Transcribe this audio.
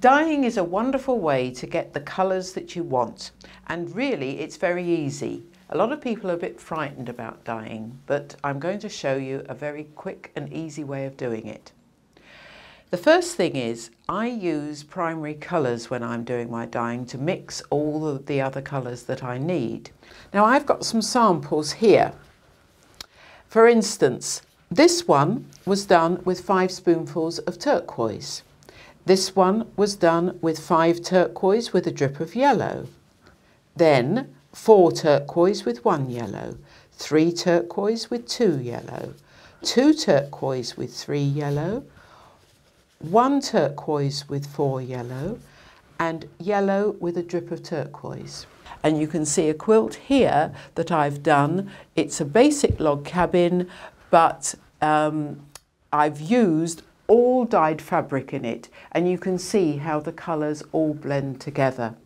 Dyeing is a wonderful way to get the colours that you want, and really it's very easy. A lot of people are a bit frightened about dyeing, but I'm going to show you a very quick and easy way of doing it. The first thing is I use primary colours when I'm doing my dyeing to mix all of the other colours that I need. Now I've got some samples here. For instance, this one was done with 5 spoonfuls of turquoise. This one was done with 5 turquoise with a drip of yellow, then 4 turquoise with 1 yellow, 3 turquoise with 2 yellow, 2 turquoise with 3 yellow, 1 turquoise with 4 yellow, and yellow with a drip of turquoise. And you can see a quilt here that I've done. It's a basic log cabin, but I've used all dyed fabric in it, and you can see how the colours all blend together.